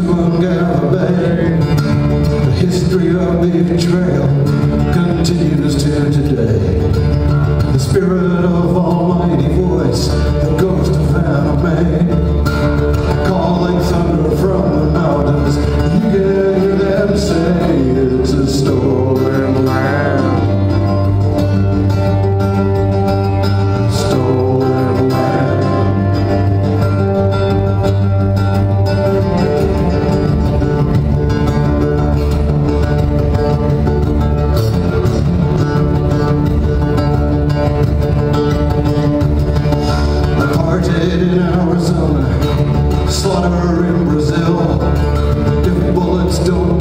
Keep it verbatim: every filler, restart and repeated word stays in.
Bay. The history of the trail continues till today. The spirit of almighty voice, the ghost of Anna May, calling thunder from the mountains, you hear them say it's a stolen land. Slaughter in Brazil, different bullets don't